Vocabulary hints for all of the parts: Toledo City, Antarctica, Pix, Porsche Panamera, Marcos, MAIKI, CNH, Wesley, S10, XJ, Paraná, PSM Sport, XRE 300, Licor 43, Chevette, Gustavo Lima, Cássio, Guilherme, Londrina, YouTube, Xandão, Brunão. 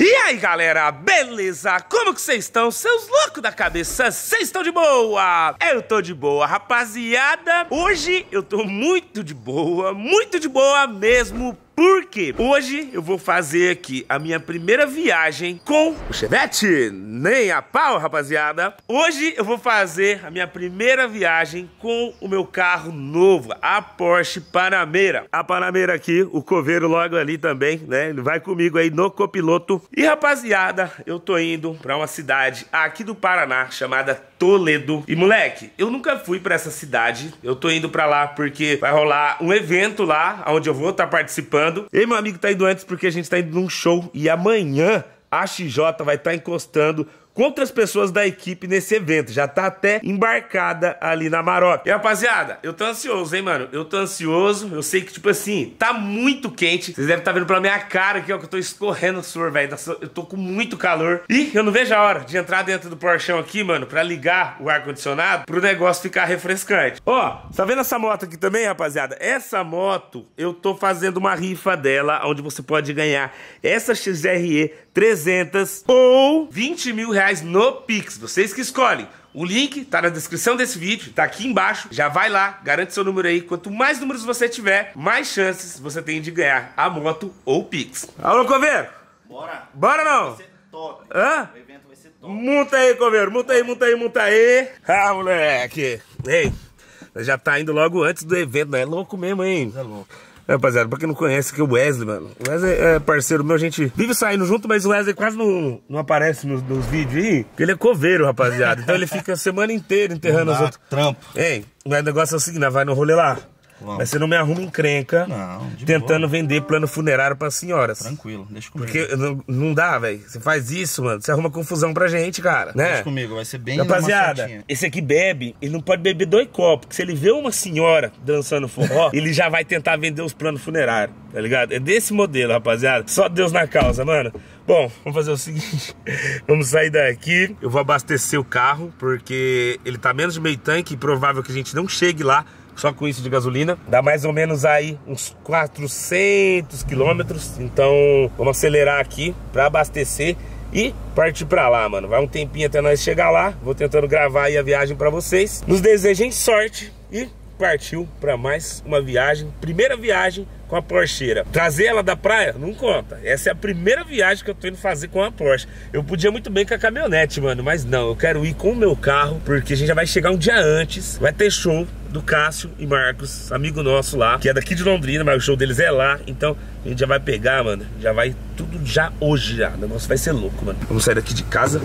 E aí galera, beleza? Como que vocês estão? Seus loucos da cabeça, vocês estão de boa? Eu tô de boa, rapaziada. Hoje eu tô muito de boa mesmo. Porque hoje eu vou fazer aqui a minha primeira viagem com o Chevette. Nem a pau, rapaziada. Hoje eu vou fazer a minha primeira viagem com o meu carro novo, a Porsche Panamera. A Panamera aqui, o coveiro logo ali também, né? Ele vai comigo aí no copiloto. E, rapaziada, eu tô indo pra uma cidade aqui do Paraná chamada Toledo. E, moleque, eu nunca fui pra essa cidade. Eu tô indo pra lá porque vai rolar um evento lá, onde eu vou estar participando. E meu amigo tá indo antes porque a gente tá indo num show. E amanhã a XJ vai estar encostando com outras pessoas da equipe nesse evento. Já tá até embarcada ali na Maroc. E rapaziada, eu tô ansioso, hein, mano? Eu tô ansioso. Eu sei que, tipo assim, tá muito quente. Vocês devem estar vendo pela minha cara aqui, ó, que eu tô escorrendo o suor, velho. Eu tô com muito calor. E eu não vejo a hora de entrar dentro do Porchão aqui, mano, pra ligar o ar-condicionado pro negócio ficar refrescante. Ó, tá vendo essa moto aqui também, rapaziada? Essa moto, eu tô fazendo uma rifa dela, onde você pode ganhar essa XRE 300 ou 20 mil reais no Pix, vocês que escolhem. O link tá na descrição desse vídeo, tá aqui embaixo. Já vai lá, garante seu número aí. Quanto mais números você tiver, mais chances você tem de ganhar a moto ou o Pix. Alô, coveiro? Bora! Bora, não? Vai ser top. Hã? O evento vai ser top. Monta aí, coveiro. Monta aí, monta aí, monta aí. Ah, moleque. Ei, já tá indo logo antes do evento, né? É louco mesmo, hein? É louco. Rapaziada, pra quem não conhece aqui o Wesley, mano. O Wesley é parceiro meu, a gente vive saindo junto, mas o Wesley quase não aparece nos vídeos aí. Porque ele é coveiro, rapaziada. Então ele fica a semana inteira enterrando os outros. Trampo. Ei, o negócio é o seguinte, vai no rolê lá. Uau. Mas você não me arruma encrenca tentando boa. Vender plano funerário pras senhoras. Tranquilo, deixa comigo. Porque não dá, velho. Você faz isso, mano. Você arruma confusão pra gente, cara. Né? Deixa comigo, vai ser bem. Rapaziada, esse aqui bebe, ele não pode beber 2 copos. Porque se ele vê uma senhora dançando forró, ele já vai tentar vender os planos funerários. Tá ligado? É desse modelo, rapaziada. Só Deus na causa, mano. Bom, vamos fazer o seguinte. Vamos sair daqui. Eu vou abastecer o carro, porque ele tá menos de meio tanque. E provável que a gente não chegue lá. Só com isso de gasolina, dá mais ou menos aí uns 400 quilômetros. Então vamos acelerar aqui para abastecer e partir para lá, mano. Vai um tempinho até nós chegar lá. Vou tentando gravar aí a viagem para vocês. Nos desejem sorte e partiu para mais uma viagem. Primeira viagem com a Porscheira. Trazer ela da praia? Não conta. Essa é a primeira viagem que eu tô indo fazer com a Porsche. Eu podia muito bem com a caminhonete, mano, mas não. Eu quero ir com o meu carro, porque a gente já vai chegar um dia antes. Vai ter show do Cássio e Marcos, amigo nosso lá, que é daqui de Londrina, mas o show deles é lá. Então a gente já vai pegar, mano. Já vai tudo já hoje já. O negócio vai ser louco, mano. Vamos sair daqui de casa.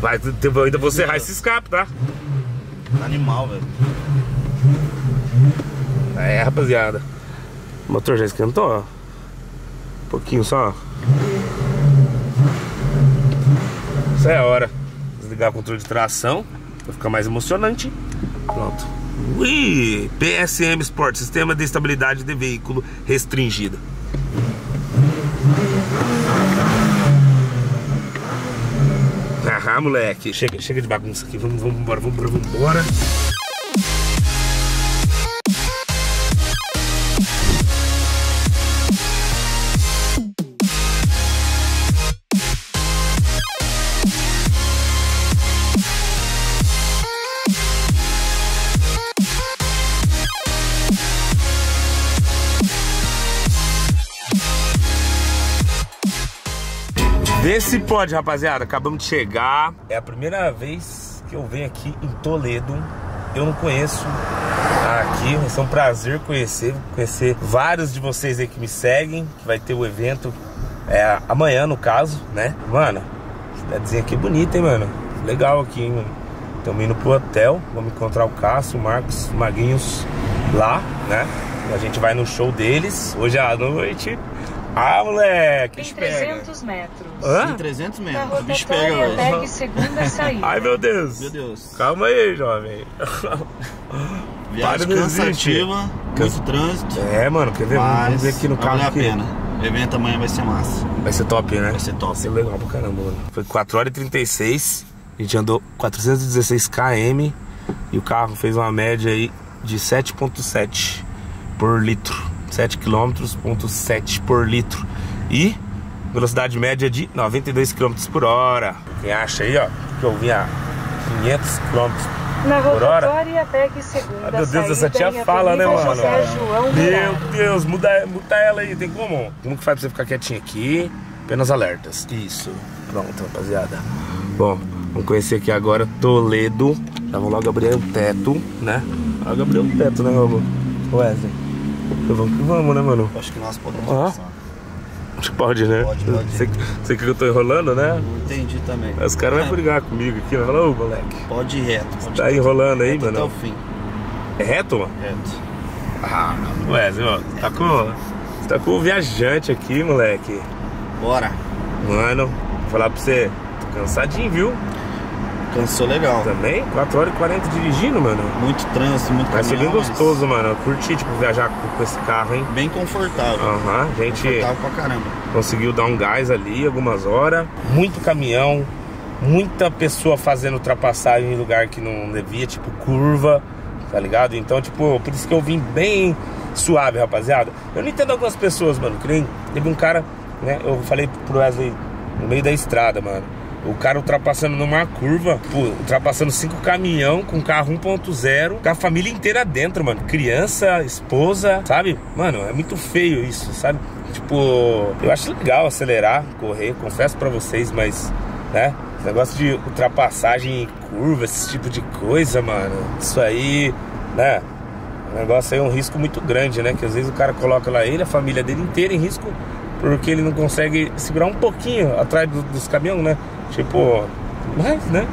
Vai, ainda vou serrar esse escape, tá? Animal, velho. É, rapaziada. O motor já esquentou, ó. Um pouquinho só. Essa é a hora. Desligar o controle de tração. Vai ficar mais emocionante. Pronto. Ui! PSM Sport, sistema de estabilidade de veículo restringida. Ah, moleque, chega de bagunça aqui, vamos embora, vamos embora. Vê se pode, rapaziada. Acabamos de chegar. É a primeira vez que eu venho aqui em Toledo. Eu não conheço aqui. Vai ser um prazer conhecer vários de vocês aí que me seguem. Que vai ter o evento amanhã, no caso, né? Mano, cidadezinha aqui é bonita, hein, mano? Legal aqui, hein, mano? Estamos indo pro hotel. Vamos encontrar o Cássio, o Marcos, o Maguinhos lá, né? A gente vai no show deles hoje à noite. Ah, moleque, em 300 metros. Hã? Em 300 metros. O bicho pega, velho. Pegue segunda saída. Ai, meu Deus. Meu Deus. Calma aí, jovem. Viagem cansativa, muito trânsito. É, mano, quer ver? Vamos ver aqui no carro. Vale a pena. O evento amanhã vai ser massa. Vai ser top, né? Vai ser top. Vai ser legal pra caramba, mano. Foi 4h36. A gente andou 416 km. E o carro fez uma média aí de 7,7 por litro. 7 km, 0,7 por litro. E velocidade média de 92 km por hora. Quem acha aí, ó, que eu vinha 500 km na rotatória, pegue segunda. Meu Deus, essa tia fala, né, mano? Meu Deus, muda ela aí, tem como? Como que faz pra você ficar quietinho aqui? Apenas alertas. Isso. Pronto, rapaziada. Bom, vamos conhecer aqui agora Toledo. Já vamos logo abrir o teto, né? Logo abrir o teto, né, meu amor? Wesley. Vamos que vamos, né, mano? Acho que nós podemos passar. Acho que pode, né? Pode. Você que eu tô enrolando, né? Entendi também. Mas os caras vão brigar comigo aqui, vai falar, ô moleque. Pode ir reto. Pode tá enrolando aí, mano? Até o fim. É reto, mano? Reto. Ah, Wesley, ó. Você tá com o viajante aqui, moleque. Bora. Mano, vou falar pra você. Tô cansadinho, viu? Cansou legal. Também? 4 horas e 40 dirigindo, mano. Muito trânsito, muito caminhão. Mas foi bem gostoso, mano. Eu curti, tipo, viajar com esse carro, hein? Bem confortável. Aham, a gente... Confortável pra caramba. Conseguiu dar um gás ali, algumas horas. Muito caminhão. Muita pessoa fazendo ultrapassagem em lugar que não devia, tipo, curva. Tá ligado? Então, tipo, por isso que eu vim bem suave, rapaziada. Eu não entendo algumas pessoas, mano. Que nem... Teve um cara, né? Eu falei pro Wesley no meio da estrada, mano. O cara ultrapassando numa curva, pô, ultrapassando 5 caminhão com carro 1.0, com a família inteira dentro, mano. Criança, esposa, sabe? Mano, é muito feio isso, sabe? Tipo, eu acho legal acelerar, correr, confesso pra vocês, mas, né? Esse negócio de ultrapassagem em curva, esse tipo de coisa, mano. Isso aí, né? O negócio aí é um risco muito grande, né? Que às vezes o cara coloca lá ele, a família dele inteira em risco, porque ele não consegue segurar um pouquinho atrás dos caminhões, né? Tipo, mas, né?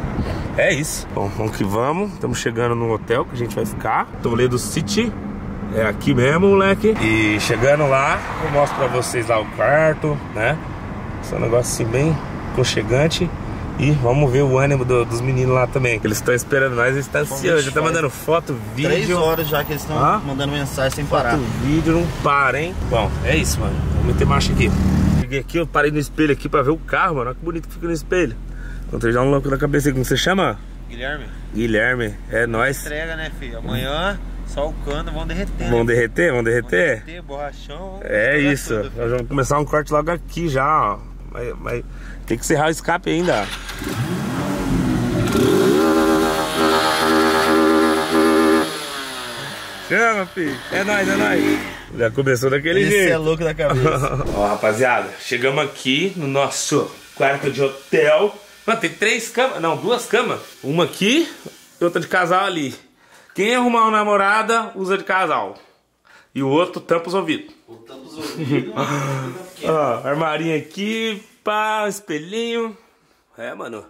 É isso. Bom, vamos que vamos. Estamos chegando no hotel que a gente vai ficar. Toledo City. É aqui mesmo, moleque. E chegando lá, eu mostro pra vocês lá o quarto, né? Esse é um negócio assim bem aconchegante. E vamos ver o ânimo dos meninos lá também. Eles estão esperando nós, eles estão ansiosos. Já tá mandando foto, vídeo. 3 horas já que eles estão mandando mensagem sem parar. Foto, vídeo, não para, hein? Bom, é isso, mano. Vamos meter marcha aqui. Cheguei aqui, eu parei no espelho aqui pra ver o carro, mano. Olha que bonito que fica no espelho. Encontrei já um louco na cabeça aí. Como você chama? Guilherme. Guilherme, é nóis. Entrega, né, filho? Amanhã, só o cano, vão derreter. Vão derreter? Vão derreter? Vão derreter, borrachão. É isso. Tudo, nós vamos começar um corte logo aqui já, ó. Mas tem que serrar o escape ainda. Chama, filho. É nóis, é nóis. Já começou daquele jeito. Isso é louco da cabeça. Ó, rapaziada, chegamos aqui no nosso quarto de hotel. Mano, tem 3 camas. Não, 2 camas. Uma aqui e outra de casal ali. Quem arrumar uma namorada, usa de casal. E o outro tampa os ouvidos. Ó, armarinho aqui, pá, espelhinho. É, mano.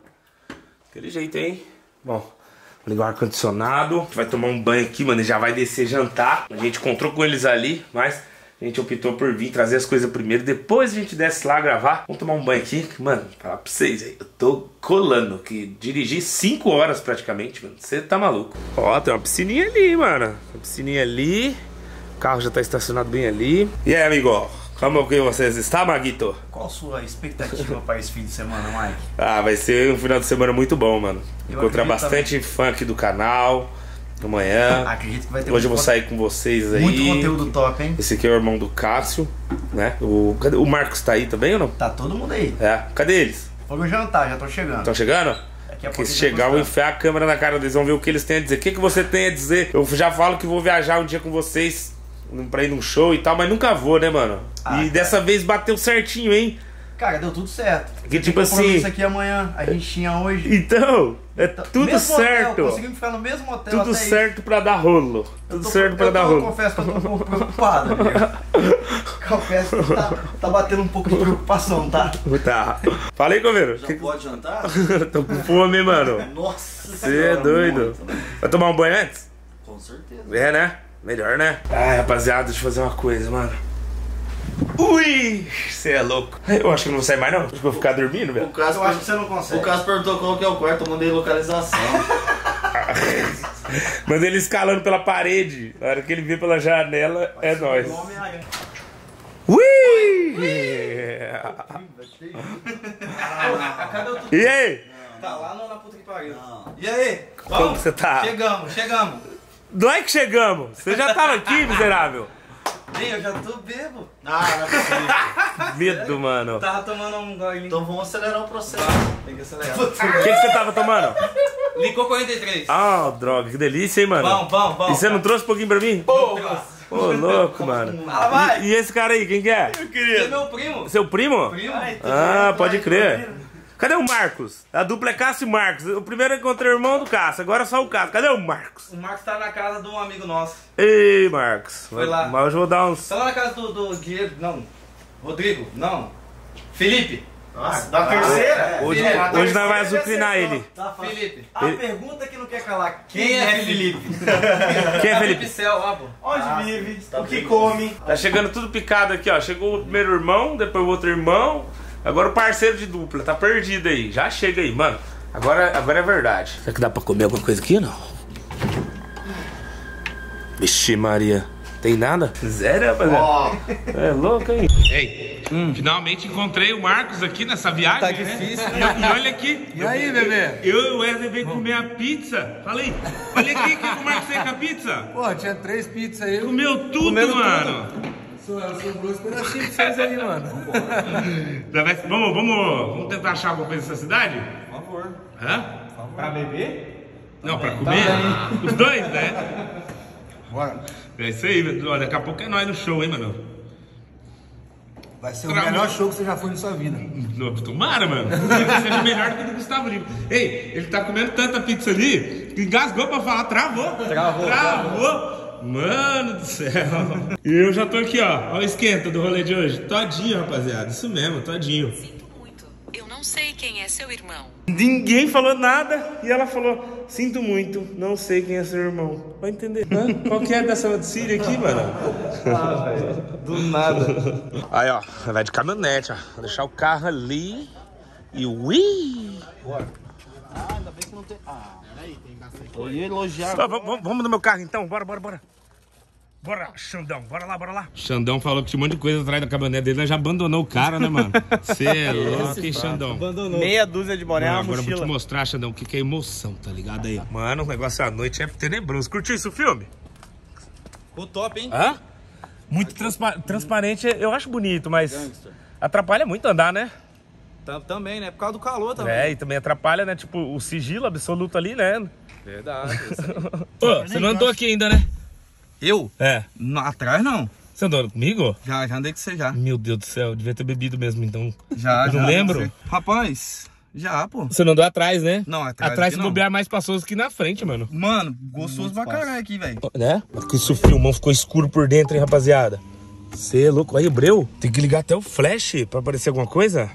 Aquele jeito, hein? Bom, vou ligar o ar-condicionado. Vai tomar um banho aqui, mano, e já vai descer jantar. A gente encontrou com eles ali, mas a gente optou por vir trazer as coisas primeiro. Depois a gente desce lá gravar. Vamos tomar um banho aqui. Mano, falar pra vocês aí, eu tô colando, que dirigi 5 horas praticamente, mano. Você tá maluco. Ó, tem uma piscininha ali, mano. Uma piscininha ali. O carro já tá estacionado bem ali. E aí, amigo? Como que vocês estão, Maguito? Qual a sua expectativa para esse fim de semana, Mike? Ah, vai ser um final de semana muito bom, mano. Encontrar bastante funk do canal amanhã. Acredito que vai ter. Hoje eu vou sair com vocês aí. Muito conteúdo top, hein? Esse aqui é o irmão do Cássio, né? O Marcos tá aí também ou não? Tá todo mundo aí. É. Cadê eles? Foram jantar, já estão chegando. Estão chegando? Porque se chegar, eu vou enfiar a câmera na cara deles, vão ver o que eles têm a dizer. O que você tem a dizer? Eu já falo que vou viajar um dia com vocês pra ir num show e tal, mas nunca vou, né, mano? Ah, e dessa vez bateu certinho, hein? Cara, deu tudo certo. Porque, tipo assim... Isso aqui amanhã, a gente tinha hoje. Então, é tudo certo. Conseguimos ficar no mesmo hotel até isso. Tudo certo pra dar rolo. Tudo certo pra dar rolo. Eu confesso que eu tô um pouco preocupado, né? Confesso que tá batendo um pouco de preocupação, tá? Tá. Fala aí, Coveiro. Já pode jantar? Tô com fome, mano. Nossa. Você é doido. Vai tomar um banho antes? Com certeza. É, né? Melhor, né? Ai, rapaziada, deixa eu fazer uma coisa, mano. Ui! Você é louco. Eu acho que eu não vou sair mais, não. Acho que eu vou ficar dormindo, velho. Eu acho que você não consegue. O Cássio perguntou qual que é o quarto, eu mandei localização. Mandei ele escalando pela parede. Na hora que ele vê pela janela, é nóis. Ui! E aí? Tá lá na puta que pariu. E aí? Como você tá? Chegamos, chegamos. Não é que chegamos, você já tava aqui, miserável. Ei, eu já tô bebo. Ah, não é possível. Medo, mano. Tava tomando um golinho. Então vamos acelerar o processo. Tem que acelerar. O que você tava tomando? Licor 43. Ah, droga, que delícia, hein, mano. Bom, bom, bom. E você não trouxe um pouquinho pra mim? Porra! Ô, louco, mano. E esse cara aí, quem que é? Meu querido. É meu primo. Seu primo? Primo. Ah, pode crer. Cadê o Marcos? A dupla é Cássio e Marcos. O primeiro eu encontrei o irmão do Cássio, agora só o Cássio. Cadê o Marcos? O Marcos tá na casa de um amigo nosso. Ei, Marcos. Foi lá. Mas hoje eu vou dar uns... Tá lá na casa do Guilherme, não. Rodrigo, não. Felipe. Nossa, da terceira? Hoje nós vamos azucrinar ele. Felipe. A pergunta que não quer calar: quem é Felipe? Quem é Felipe? Céu, ó, onde vive? O que come? Tá chegando tudo picado aqui, ó. Chegou o primeiro irmão, depois o outro irmão. Agora o parceiro de dupla, tá perdido aí. Já chega aí, mano. Agora é verdade. Será que dá pra comer alguma coisa aqui ou não? Vixe, Maria. Tem nada? Zero, rapaziada. É louco, hein? Ei, finalmente encontrei o Marcos aqui nessa viagem. Tá difícil, né? E olha aqui. E aí, bebê? Eu e o Wesley veio comer a pizza. Falei, olha aqui, que o Marcos veio com a pizza. Pô, tinha 3 pizzas aí. Comeu tudo, mano. Sobrou os pedacinhos de vocês aí, mano. Vamos tentar achar alguma coisa nessa cidade? Por favor. Hã? Por favor. Pra beber? Não, pra comer? Tá. Os dois, né? Bora. É isso aí, olha, daqui a pouco é nóis no show, hein, mano? Vai ser o melhor show que você já foi na sua vida. Tomara, mano. Vai ser melhor do que o do Gustavo Lima. Ei, ele tá comendo tanta pizza ali que engasgou pra falar, travou. Mano do céu. E eu já tô aqui, ó. Olha o esquenta do rolê de hoje. Todinho, rapaziada. Isso mesmo, todinho. Sinto muito. Eu não sei quem é seu irmão. Ninguém falou nada e ela falou... Sinto muito, não sei quem é seu irmão. Vai entender, né? Qual que é dessa Síria aqui, mano? Ah, velho. Do nada. Aí, ó. Vai de caminhonete, ó. Vou deixar o carro ali. E ui! Bora. Ah, ainda bem que não tem... Ah, peraí, tem bastante. Eu ia elogiar. Só, vamos no meu carro, então. Bora. Bora, Xandão, bora lá. Xandão falou que tinha um monte de coisa atrás da caminhonete dele, nós já abandonou o cara, né, mano? Você é louco, hein, Xandão? Abandonou. Meia dúzia de boné, uma mochila. Agora eu vou te mostrar, Xandão, o que é emoção, tá ligado aí? Mano, o negócio à noite é tenebroso. Curtiu isso, o filme? Ficou top, hein? Hã? Muito transparente, eu acho bonito, mas gangster. Atrapalha muito andar, né? Também, né? Por causa do calor também. É, e também atrapalha, né? Tipo, o sigilo absoluto ali, né? Verdade. Pô, você não andou aqui ainda, né? Eu? É. Atrás não. Você andou comigo? Já andei com você já. Meu Deus do céu, eu devia ter bebido mesmo, então. Já. Não lembro? Rapaz, já, pô. Você não andou atrás, né? Não, atrás. Atrás se bobear mais passoso que na frente, mano. Mano, gostoso pra caralho aqui, velho. Né? Porque isso, o filmão ficou escuro por dentro, hein, rapaziada. Você é louco. Aí, breu. Tem que ligar até o flash pra aparecer alguma coisa.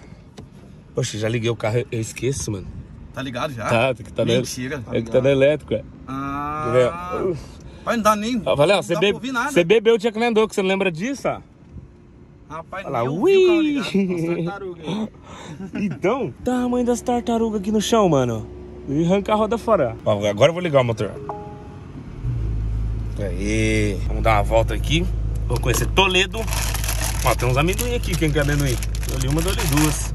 Poxa, já liguei o carro, eu esqueço, mano. Tá ligado já? Tá, tem que tá. Mentira. Tá ligado. É que tá na elétrica. Ah. Não dá nem. Ah, valeu, você bebeu, tinha que andou, que você não lembra disso, ó. Rapaz, olha lá, ui! Então, tamanho das tartarugas aqui no chão, mano. E arrancar a roda fora. Ó, agora eu vou ligar o motor. Aí, vamos dar uma volta aqui. Vou conhecer Toledo. Ó, tem uns amendoim aqui, quem quer amendoim? Dou-lhe uma, dou-lhe duas.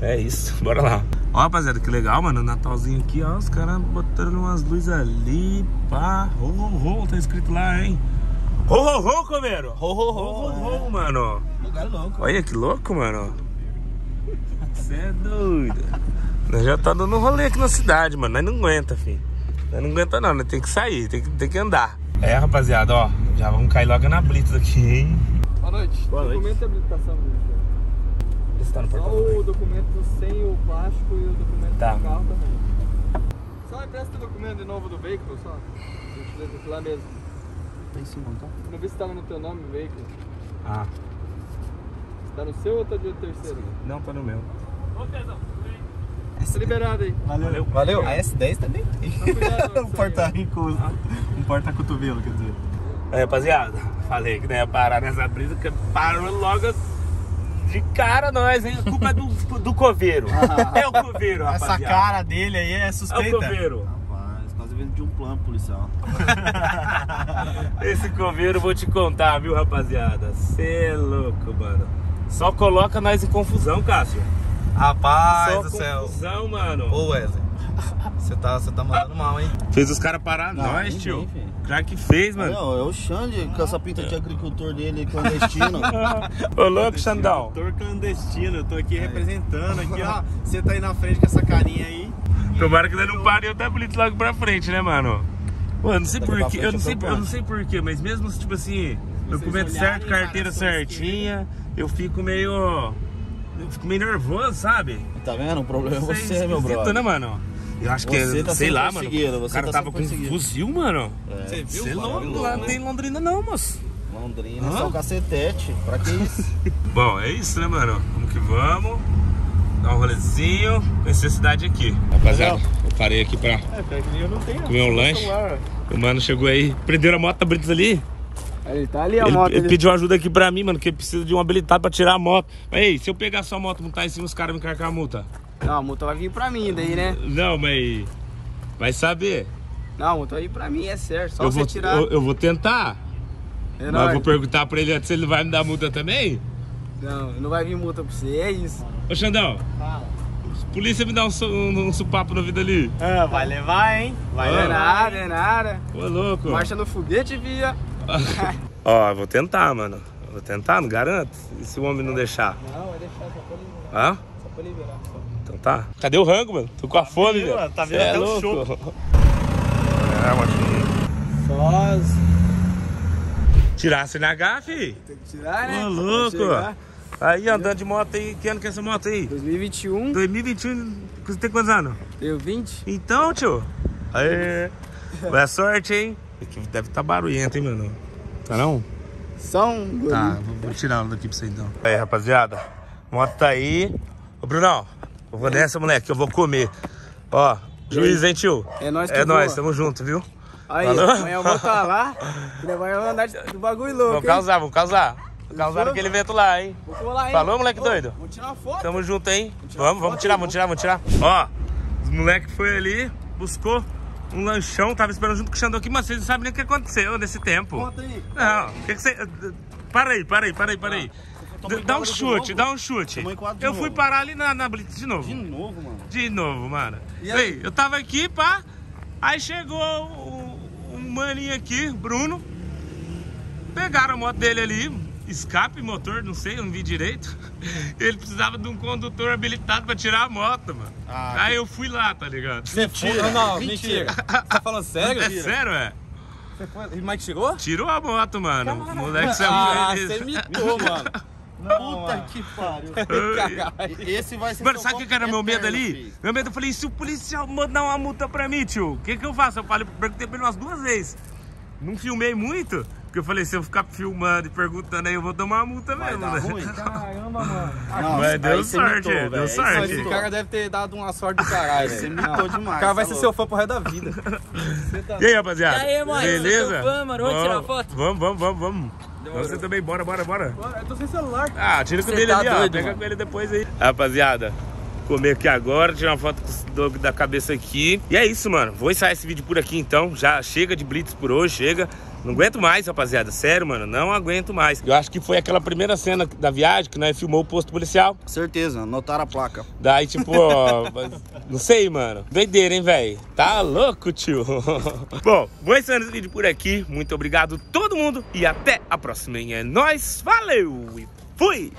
É isso, bora lá. Ó, rapaziada, que legal, mano. Natalzinho aqui, ó. Os caras botando umas luzes ali. Pá. Ho, ho, ho. Tá escrito lá, hein? Ho, ho, ho, coveiro. Ho, ho, ho, ho, ho, mano. Lugar louco. Olha que louco, mano. Você é doido. Nós já tá dando um rolê aqui na cidade, mano. Nós não aguenta, filho. Nós não aguenta, não. Nós tem que sair, tem que andar. É, rapaziada, ó. Já vamos cair logo na blitz aqui, hein? Boa noite. Boa noite. Documento de habilitação, tá no portão, só o documento sem o plástico e o documento tá. Do carro também. Só empresta o documento de novo do veículo, só. Lá mesmo. Tem sim, não tá? Não vi se tava no teu nome o veículo. Ah. Tá no seu ou tá de terceiro? Não, tá no meu. Ô, Pedro, tá liberado aí. Valeu. A S10 também tem. Um porta-rincos. Um porta-cotovelo, quer dizer. Aí, rapaziada, falei que não ia parar nessa brisa, que parou logo assim. De cara nós, hein? A culpa é do coveiro. Ah, é o coveiro, rapaziada. Essa cara dele aí é suspeita. É o coveiro. Rapaz, quase vindo de um plano policial. Esse coveiro, vou te contar, viu, rapaziada? Cê é louco, mano. Só coloca nós em confusão, Cássio. Rapaz do céu. Só confusão, mano. Ô, Wesley. Você tá mandando mal, hein? Fez os caras parar nós, tio. Claro que fez, mano. Não, é o Xande com essa pinta de agricultor dele, clandestino. Ô, louco, Xandão. Agricultor clandestino, eu tô aqui representando. Aqui, ó. Você tá aí na frente com essa carinha aí. Tomara que ele não pare e eu até bonito logo pra frente, né, mano? Mano, não sei porquê, eu não sei porquê, mas mesmo tipo assim, documento certo, carteira certinha, eu fico meio. Eu fico meio nervoso, sabe? Tá vendo? O problema é você, meu brother. Né, mano? Eu acho que, sei lá, mano, o cara tava com um fuzil, mano. Você viu? Você louco, lá não tem Londrina não, moço. Londrina é só um cacetete, pra que isso? Bom, é isso, né, mano? Vamos que vamos. Dá um rolezinho, necessidade aqui. Rapaziada, eu parei aqui pra comer um lanche. O mano chegou aí, prenderam a moto da Brits ali. Ele tá ali a moto. Ele pediu ajuda aqui pra mim, mano, que ele precisa de um habilitado pra tirar a moto. Mas aí, se eu pegar sua moto e montar em cima, os caras me carcar a multa. Não, a multa vai vir pra mim daí, né? Não, mas... vai saber. Não, a multa vai vir pra mim, é certo. Só você tirar. Eu vou tentar. É nóis. Mas eu vou perguntar pra ele antes se ele vai me dar multa também. Não, não vai vir multa pra você, é isso. Ô, Xandão. Fala. Polícia me dá um supapo na vida ali. Ah, vai levar, hein? Vai levar nada, é nada. Ô, louco. Marcha no foguete, via. Ó, eu vou tentar, mano. Eu vou tentar, não garanto. E se o homem não deixar? Não, vai deixar, só pra liberar. Hã? Só pra liberar, só. Então tá. Cadê o rango, mano? Tô com a fome, velho. Tá vendo até o show. É, mano. Sós. Tirar a CNH, fi. Tem que tirar, né? Ô, louco. Aí, andando de moto aí, que ano que é essa moto aí? 2021. 2021, você tem quantos anos? Tenho 20. Então, tio. Aê. Boa sorte, hein? Deve estar barulhento, hein, mano? Tá não? Tá, vou tirar ela daqui pra você então. Aí, rapaziada, a moto tá aí. Ô, Brunão, eu vou nessa, moleque, eu vou comer. Ó, juiz, hein, tio? É nóis, que é nóis, tamo junto, viu? Aí, amanhã eu vou estar lá e vai andar do bagulho louco. Vamos causar. Causaram aquele evento lá, hein? Vou colar, hein? Falou, moleque doido? Vamos tirar uma foto. Tamo junto, hein? Vamos tirar. Ó, os moleque foi ali, buscou um lanchão, tava esperando junto com o Xandão aqui, mas vocês não sabem nem o que aconteceu nesse tempo. Conta aí. Não, o que você... Para aí. Dá um chute. Eu fui parar ali na Blitz de novo. De novo, mano. E aí, eu tava aqui, pá, aí chegou um maninho aqui, Bruno, pegaram a moto dele ali, escape, motor, não sei, eu não vi direito. Ele precisava de um condutor habilitado pra tirar a moto, mano. Aí eu fui lá, tá ligado? Você foi? Não, mentira. Você tá falando sério? É sério, é? Você foi... E o Mike chegou? Tirou a moto, mano. Caramba. Moleque saiu. Você imitou, mano. Puta que pariu. Esse vai ser. Mano, sabe o que era meu medo ali? Filho. Meu medo, eu falei, se o policial mandar uma multa pra mim, tio, o que que eu faço? Eu falei, perguntei pra ele umas duas vezes. Não filmei muito. Porque eu falei, se eu ficar filmando e perguntando aí, eu vou tomar uma multa mesmo. Vai dar ruim? Caramba, mano. Não, mas deu sorte, imitou, deu sorte. Esse cara deve ter dado uma sorte do caralho. Você imitou demais. O cara vai ser seu fã pro resto da vida. Tá... E aí, rapaziada? E aí, mano? Beleza? Vamos tirar foto? Vamos. Você também, bora. Eu tô sem celular, cara. Ah, tira com ele ali, ó. Pega com ele depois aí. Rapaziada, comer aqui agora, tirar uma foto da cabeça aqui. E é isso, mano. Vou encerrar esse vídeo por aqui, então. Já chega de blitz por hoje, chega. Não aguento mais, rapaziada. Sério, mano. Não aguento mais. Eu acho que foi aquela primeira cena da viagem que nós filmou o posto policial. Certeza. Notaram a placa. Daí, tipo, ó... não sei, mano. Doideira, hein, velho? Tá louco, tio? Bom, vou encerrando esse vídeo por aqui. Muito obrigado todo mundo. E até a próxima, hein? É nóis. Valeu e fui!